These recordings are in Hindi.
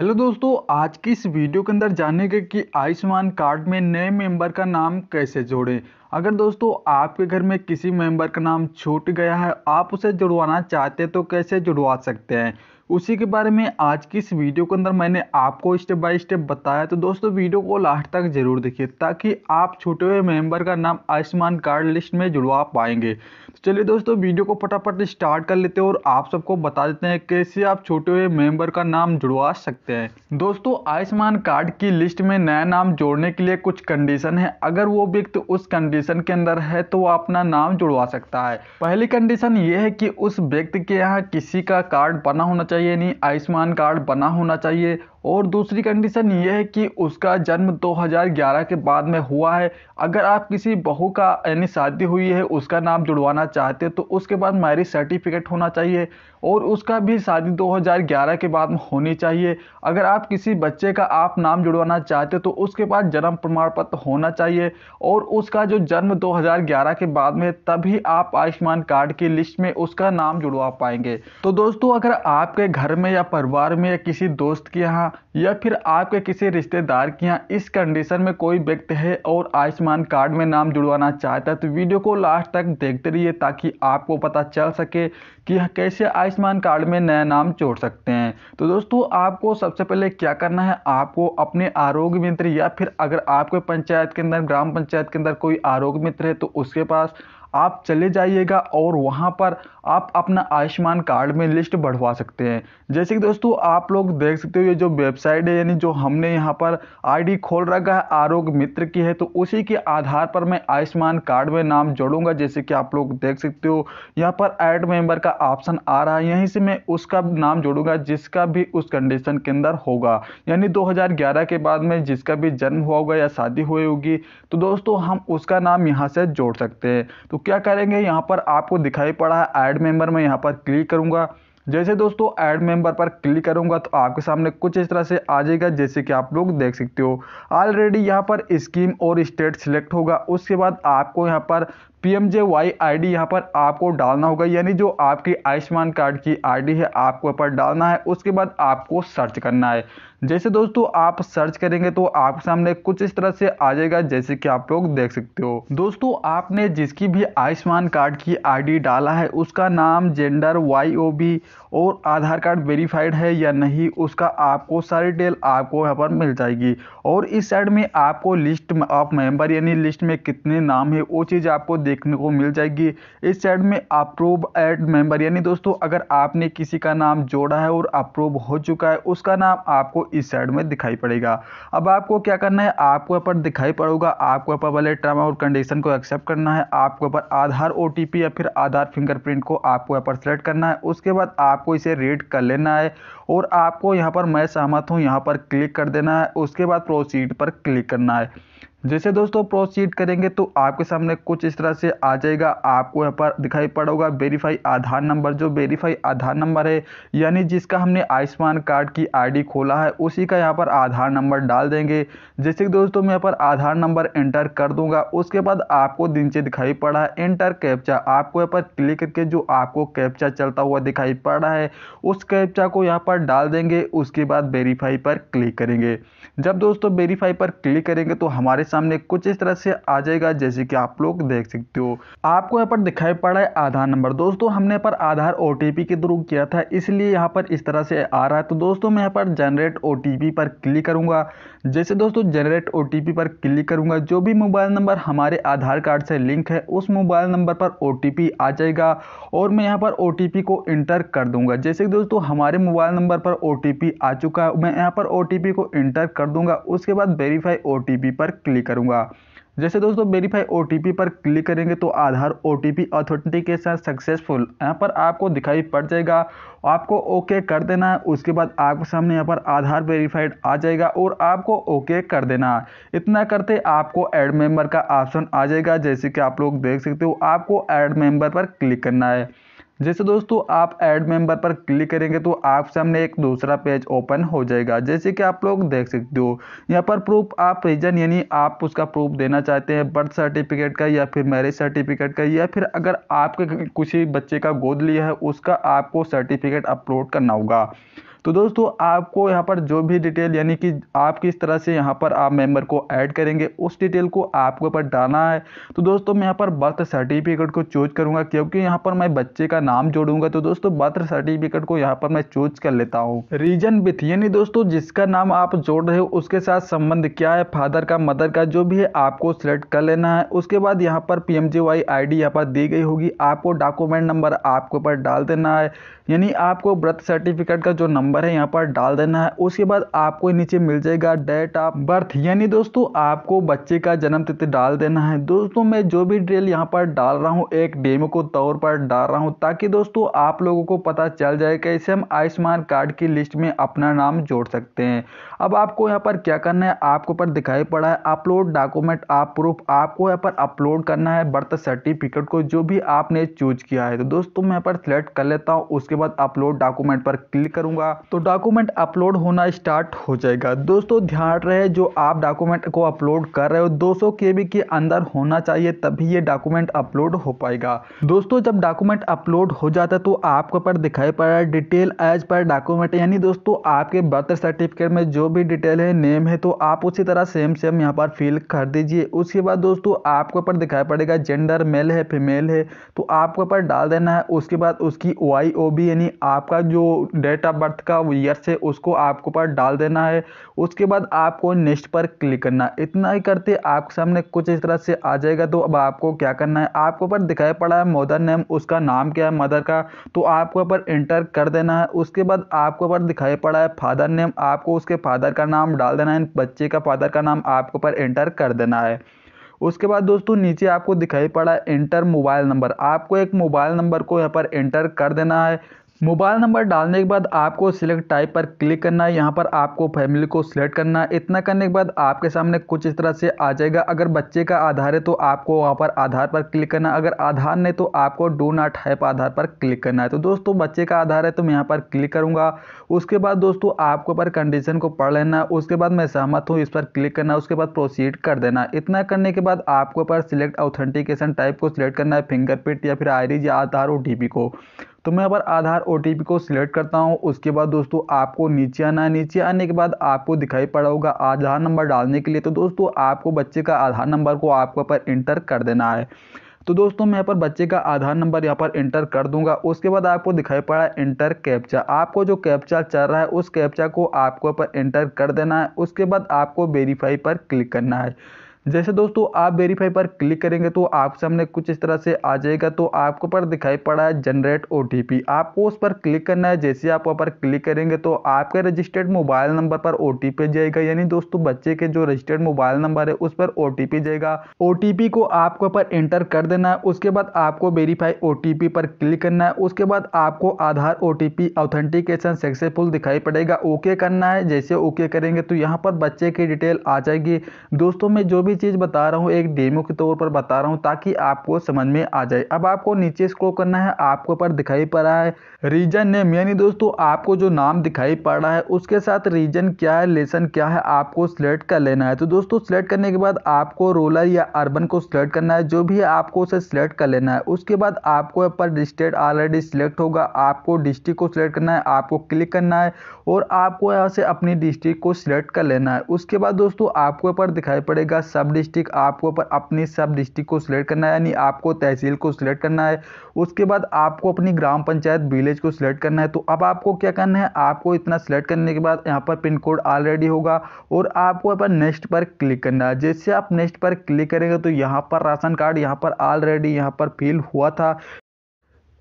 हेलो दोस्तों, आज की इस वीडियो के अंदर जानेंगे कि आयुष्मान कार्ड में नए मेंबर का नाम कैसे जोड़ें। अगर दोस्तों आपके घर में किसी मेंबर का नाम छूट गया है, आप उसे जुड़वाना चाहते हैं तो कैसे जुड़वा सकते हैं, उसी के बारे में आज की इस वीडियो के अंदर मैंने आपको स्टेप बाय स्टेप बताया। तो दोस्तों वीडियो को लास्ट तक जरूर देखिए ताकि आप छूटे हुए मेंबर का नाम आयुष्मान कार्ड लिस्ट में जुड़वा पाएंगे। तो चलिए दोस्तों वीडियो को फटाफट स्टार्ट कर लेते हैं और आप सबको बता देते हैं कैसे आप छूटे हुए मेंबर का नाम जुड़वा सकते हैं। दोस्तों आयुष्मान कार्ड की लिस्ट में नया नाम जोड़ने के लिए कुछ कंडीशन है। अगर वो व्यक्ति उस कंडीशन के अंदर है तो वह अपना नाम जुड़वा सकता है। पहली कंडीशन ये है कि उस व्यक्ति के यहाँ किसी का कार्ड बना होना चाहिए, नहीं आयुष्मान कार्ड बना होना चाहिए। और दूसरी कंडीशन यह है कि उसका जन्म 2011 के बाद में हुआ है। अगर आप किसी बहू का यानी शादी हुई है उसका नाम जुड़वाना चाहते हैं तो उसके बाद मैरिज सर्टिफिकेट होना चाहिए और उसका भी शादी 2011 के बाद में होनी चाहिए। अगर आप किसी बच्चे का आप नाम जुड़वाना चाहते हो तो उसके पास जन्म प्रमाण पत्र होना चाहिए और उसका जो जन्म 2011 के बाद में, तभी आप आयुष्मान कार्ड की लिस्ट में उसका नाम जुड़वा पाएंगे। तो दोस्तों अगर आपके घर में या परिवार में या किसी दोस्त के यहाँ या फिर आपके किसी रिश्तेदार के यहाँ इस कंडीशन में कोई व्यक्ति है और आयुष्मान कार्ड में नाम जुड़वाना चाहता है तो वीडियो को लास्ट तक देखते रहिए ताकि आपको पता चल सके कि कैसे आयुष्मान कार्ड में नया नाम जोड़ सकते हैं। तो दोस्तों आपको सबसे पहले क्या करना है, आपको अपने आरोग्य मित्र या फिर अगर आपके पंचायत के अंदर ग्राम पंचायत के अंदर कोई आरोग्य मित्र है तो उसके पास आप चले जाइएगा और वहां पर आप अपना आयुष्मान कार्ड में लिस्ट बढ़वा सकते हैं। जैसे कि दोस्तों आप लोग देख सकते हो ये जो वेबसाइट है यानी जो हमने यहां पर आईडी खोल रखा है आरोग्य मित्र की है, तो उसी के आधार पर मैं आयुष्मान कार्ड में नाम जोड़ूंगा। जैसे कि आप लोग देख सकते हो यहां पर ऐड मेंबर का ऑप्शन आ रहा है, यहीं से मैं उसका नाम जोड़ूंगा जिसका भी उस कंडीशन के अंदर होगा, यानी 2011 के बाद में जिसका भी जन्म हुआ होगा या शादी हुई होगी। तो दोस्तों हम उसका नाम यहाँ से जोड़ सकते हैं। तो क्या करेंगे, यहाँ पर आपको दिखाई पड़ा है ऐड मेंबर, में यहाँ पर क्लिक करूँगा। जैसे दोस्तों ऐड मेंबर पर क्लिक करूंगा तो आपके सामने कुछ इस तरह से आ जाएगा जैसे कि आप लोग देख सकते हो। ऑलरेडी यहाँ पर स्कीम और स्टेट सिलेक्ट होगा, उसके बाद आपको यहाँ पर PMJAY आईडी यहाँ पर आपको डालना होगा, यानी जो आपकी आयुष्मान कार्ड की आईडी है आपको यहाँ पर डालना है। उसके बाद आपको सर्च करना है। जैसे दोस्तों आप सर्च करेंगे तो आपके सामने कुछ इस तरह से आ जाएगा जैसे कि आप लोग देख सकते हो। दोस्तों आपने जिसकी भी आयुष्मान कार्ड की आईडी डाला है उसका नाम, जेंडर, YOB और आधार कार्ड वेरीफाइड है या नहीं उसका आपको सारी डिटेल आपको यहाँ पर मिल जाएगी। और इस साइड में आपको लिस्ट ऑफ मेंबर यानी लिस्ट में कितने नाम है वो चीज़ आपको देखने को मिल जाएगी। इस साइड में अप्रूव एड मेंबर, यानी दोस्तों अगर आपने किसी का नाम जोड़ा है और अप्रूव हो चुका है उसका नाम आपको इस साइड में दिखाई पड़ेगा। अब आपको क्या करना है, आपको यहाँ पर दिखाई पड़ेगा, आपको यहाँ पर वाले टर्म और कंडीशन को एक्सेप्ट करना है। आपको यहाँ पर आधार OTP या फिर आधार फिंगरप्रिंट को आपको यहाँ पर सेलेक्ट करना है। उसके बाद आपको इसे रीड कर लेना है और आपको यहाँ पर मैं सहमत हूँ यहाँ पर क्लिक कर देना है। उसके बाद प्रोसीड पर क्लिक करना है। जैसे दोस्तों प्रोसीड करेंगे तो आपके सामने कुछ इस तरह से आ जाएगा, आपको यहाँ पर दिखाई पड़ेगा वेरीफाई आधार नंबर। जो वेरीफाई आधार नंबर है यानी जिसका हमने आयुष्मान कार्ड की आईडी खोला है उसी का यहाँ पर आधार नंबर डाल देंगे। जैसे कि दोस्तों मैं यहाँ पर आधार नंबर एंटर कर दूंगा। उसके बाद आपको नीचे दिखाई पड़ा है एंटर कैप्चा, आपको यहाँ पर क्लिक करके जो आपको कैप्चा चलता हुआ दिखाई पड़ रहा है उस कैप्चा को यहाँ पर डाल देंगे। उसके बाद वेरीफाई पर क्लिक करेंगे। जब दोस्तों वेरीफाई पर क्लिक करेंगे तो हमारे सामने कुछ इस तरह से आ जाएगा जैसे कि आप लोग देख सकते हो। आपको यहाँ पर दिखाई पड़ा है आधार नंबर। दोस्तों हमने पर आधार OTP के थ्रू किया था इसलिए यहाँ पर इस तरह से आ रहा है। तो दोस्तों मैं यहाँ पर जनरेट OTP पर क्लिक करूंगा। जैसे दोस्तों जनरेट OTP पर क्लिक करूंगा, जो भी मोबाइल नंबर हमारे आधार कार्ड से लिंक है उस मोबाइल नंबर पर OTP आ जाएगा और मैं यहाँ पर OTP को इंटर कर दूंगा। जैसे कि दोस्तों हमारे मोबाइल नंबर पर OTP आ चुका है, मैं यहाँ पर OTP को इंटर कर दूंगा। उसके बाद वेरीफाई OTP पर क्लिक करूंगा। जैसे दोस्तों वेरीफाई OTP पर क्लिक करेंगे तो आधार OTP ऑथेंटिकेशन सक्सेसफुल यहाँ पर आपको दिखाई पड़ जाएगा, आपको ओके कर देना है। उसके बाद आपके सामने यहाँ पर आधार वेरीफाइड आ जाएगा और आपको ओके कर देना है। इतना करते आपको ऐड मेंबर का ऑप्शन आ जाएगा जैसे कि आप लोग देख सकते हो। आपको ऐड मेंबर पर क्लिक करना है। जैसे दोस्तों आप ऐड मेंबर पर क्लिक करेंगे तो आप सामने एक दूसरा पेज ओपन हो जाएगा जैसे कि आप लोग देख सकते हो। यहाँ पर प्रूफ आप रीजन यानी आप उसका प्रूफ देना चाहते हैं बर्थ सर्टिफिकेट का या फिर मैरिज सर्टिफिकेट का, या फिर अगर आपके किसी बच्चे का गोद लिया है उसका आपको सर्टिफिकेट अपलोड करना होगा। तो दोस्तों आपको यहाँ पर जो भी डिटेल यानी कि आप किस तरह से यहाँ पर आप मेंबर को ऐड करेंगे उस डिटेल को आपके ऊपर डालना है। तो दोस्तों मैं यहाँ पर बर्थ सर्टिफिकेट को चूज करूँगा क्योंकि यहाँ पर मैं बच्चे का नाम जोड़ूंगा। तो दोस्तों बर्थ सर्टिफिकेट को यहाँ पर मैं चूज कर लेता हूँ। रीजन विथ यानी दोस्तों जिसका नाम आप जोड़ रहे हो उसके साथ संबंध क्या है, फादर का मदर का जो भी है आपको सिलेक्ट कर लेना है। उसके बाद यहाँ पर PMJAY आईडी यहाँ पर दी गई होगी, आपको डॉक्यूमेंट नंबर आपके ऊपर डाल देना है यानी आपको बर्थ सर्टिफिकेट का जो नंबर है यहाँ पर डाल देना है। उसके बाद आपको नीचे मिल जाएगा डेट ऑफ बर्थ यानी दोस्तों आपको बच्चे का जन्म तिथि डाल देना है। दोस्तों मैं जो भी डिटेल यहाँ पर डाल रहा हूँ एक डेमो को तौर पर डाल रहा हूँ ताकि दोस्तों आप लोगों को पता चल जाए कैसे हम आयुष्मान कार्ड की लिस्ट में अपना नाम जोड़ सकते हैं। अब आपको यहाँ पर क्या करना है, आपको पर दिखाई पड़ा है अपलोड डॉक्यूमेंट आप प्रूफ, आपको यहाँ पर अपलोड करना है बर्थ सर्टिफिकेट को जो भी आपने चूज किया है। तो दोस्तों मैं यहाँ पर सिलेक्ट कर लेता हूँ, उसके बाद अपलोड डॉक्यूमेंट पर क्लिक करूंगा तो डॉक्यूमेंट अपलोड होना स्टार्ट हो जाएगा। दोस्तों ध्यान रहे जो आप डॉक्यूमेंट को अपलोड कर रहे हो 200 KB के अंदर होना चाहिए तभी ये डॉक्यूमेंट अपलोड हो पाएगा। दोस्तों जब डॉक्यूमेंट अपलोड हो जाता है तो आपको पर दिखाई पड़ रहा है डिटेल एज पर डॉक्यूमेंट यानी दोस्तों आपके बर्थ सर्टिफिकेट में जो भी डिटेल है नेम है तो आप उसी तरह सेम यहाँ पर फिल कर दीजिए। उसके बाद दोस्तों आपको ऊपर दिखाई पड़ेगा जेंडर मेल है फीमेल है तो आपको ऊपर डाल देना है। उसके बाद उसकी YOB यानी आपका जो डेट ऑफ बर्थ का ईयर है उसको आपको ऊपर डाल देना है। उसके बाद आपको नेक्स्ट पर क्लिक करना। इतना ही करते आपके सामने कुछ इस तरह से आ जाएगा। तो अब आपको क्या करना है, आपको ऊपर दिखाई पड़ा है मदर नेम, उसका नाम क्या है मदर का तो आपको ऊपर एंटर कर देना है। उसके बाद आपको ऊपर दिखाई पड़ा है फादर नेम, आपको उसके फादर का नाम डाल देना है, बच्चे का फादर का नाम आपको पर एंटर कर देना है। उसके बाद दोस्तों नीचे आपको दिखाई पड़ा एंटर मोबाइल नंबर, आपको एक मोबाइल नंबर को यहाँ पर एंटर कर देना है। मोबाइल नंबर डालने के बाद आपको सिलेक्ट टाइप पर क्लिक करना है, यहाँ पर आपको फैमिली को सिलेक्ट करना है। इतना करने के बाद आपके सामने कुछ इस तरह से आ जाएगा। अगर बच्चे का आधार है तो आपको वहाँ पर आधार पर क्लिक करना है, अगर आधार नहीं तो आपको डू नॉट हैव आधार पर क्लिक करना है। तो दोस्तों बच्चे का आधार है तो मैं यहाँ पर क्लिक करूँगा। उसके बाद दोस्तों आपको पर कंडीशन को पढ़ लेना है, उसके बाद मैं सहमत हूँ इस पर क्लिक करना है, उसके बाद प्रोसीड कर देना है। इतना करने के बाद आपको पर सिलेक्ट ऑथेंटिकेशन टाइप को सिलेक्ट करना है, फिंगरप्रिंट या फिर आईडी या आधार OTP को। तो मैं यहाँ पर आधार OTP को सिलेक्ट करता हूँ। उसके बाद दोस्तों आपको नीचे आना है, नीचे आने के बाद आपको दिखाई पड़ा होगा आधार नंबर डालने के लिए। तो दोस्तों आपको बच्चे का आधार नंबर को आपको पर एंटर कर देना है। तो दोस्तों मैं यहाँ पर बच्चे का आधार नंबर यहाँ पर एंटर कर दूंगा। उसके बाद आपको दिखाई पड़ा एंटर कैप्चा, आपको जो कैप्चा चल रहा है उस कैप्चा को आपको पर एंटर कर देना है। उसके बाद आपको वेरीफाई पर क्लिक करना है। जैसे दोस्तों आप वेरीफाई पर क्लिक करेंगे तो आपके सामने कुछ इस तरह से आ जाएगा। तो आपको पर दिखाई पड़ा है जनरेट OTP, आपको उस पर क्लिक करना है। जैसे आप वहाँ पर क्लिक करेंगे तो आपके रजिस्टर्ड मोबाइल नंबर पर OTP जाएगा यानी दोस्तों बच्चे के जो रजिस्टर्ड मोबाइल नंबर है उस पर OTP जाएगा। OTP को आपको पर एंटर कर देना है। उसके बाद आपको वेरीफाई OTP पर क्लिक करना है। उसके बाद आपको आधार OTP ऑथेंटिकेशन सक्सेसफुल दिखाई पड़ेगा, ओके करना है। जैसे ओके करेंगे तो यहाँ पर बच्चे की डिटेल आ जाएगी। दोस्तों मैं जो चीज बता रहा हूं एक डेमो के तौर पर बता रहा हूं ताकि आपको समझ में आ जाए। अब आपको नीचे स्क्रॉल करना है, आपको पर दिखाई पड़ रहा है रीजन नेम यानी दोस्तों आपको जो नाम दिखाई पड़ रहा है उसके साथ रीजन क्या है लेसन क्या है आपको सिलेक्ट कर लेना है। तो दोस्तों सिलेक्ट करने के बाद आपको रूरल या अर्बन को सिलेक्ट करना है, जो भी आपको उसे सिलेक्ट कर लेना है। उसके बाद आपको यहाँ पर डिस्ट्रिक्ट ऑलरेडी सिलेक्ट होगा, आपको डिस्ट्रिक्ट को सिलेक्ट करना है, आपको क्लिक करना है और आपको यहाँ से अपनी डिस्ट्रिक्ट को सिलेक्ट कर लेना है। उसके बाद दोस्तों आपको यहाँ पर दिखाई पड़ेगा सब डिस्ट्रिक्ट, आपको पर अपनी सब डिस्ट्रिक्ट को सिलेक्ट करना है यानी आपको तहसील को सिलेक्ट करना है। उसके बाद आपको अपनी ग्राम पंचायत विलेज को सिलेक्ट करना है। तो अब आपको क्या करना है, आपको इतना सिलेक्ट करने के बाद यहाँ पर पिन कोड ऑलरेडी होगा और आपको यहाँ पर नेक्स्ट पर क्लिक करना है। जैसे आप नेक्स्ट पर क्लिक करेंगे तो यहाँ पर राशन कार्ड यहाँ पर ऑलरेडी यहाँ पर फिल हुआ था,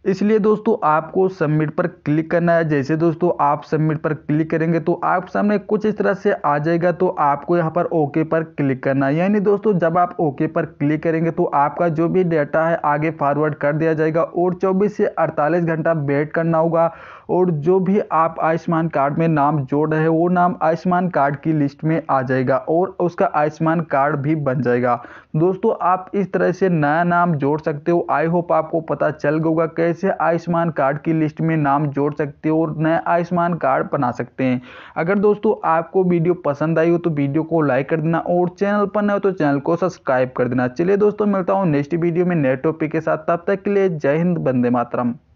इसलिए दोस्तों आपको सबमिट पर क्लिक करना है। जैसे दोस्तों आप सबमिट पर क्लिक करेंगे तो आप सामने कुछ इस तरह से आ जाएगा। तो आपको यहाँ पर ओके पर क्लिक करना है यानी दोस्तों जब आप ओके पर क्लिक करेंगे तो आपका जो भी डेटा है आगे फॉरवर्ड कर दिया जाएगा और 24 से 48 घंटा वेट करना होगा और जो भी आप आयुष्मान कार्ड में नाम जोड़ रहे हो वो नाम आयुष्मान कार्ड की लिस्ट में आ जाएगा और उसका आयुष्मान कार्ड भी बन जाएगा। दोस्तों आप इस तरह से नया नाम जोड़ सकते हो। आई होप आपको पता चल गया होगा कैसे आयुष्मान कार्ड की लिस्ट में नाम जोड़ सकते हो और नया आयुष्मान कार्ड बना सकते हैं। अगर दोस्तों आपको वीडियो पसंद आई हो तो वीडियो को लाइक कर देना और चैनल पर नए हो तो चैनल को सब्सक्राइब कर देना। चलिए दोस्तों मिलता हूँ नेक्स्ट वीडियो में नए टॉपिक के साथ, तब तक के लिए जय हिंद, वंदे मातरम।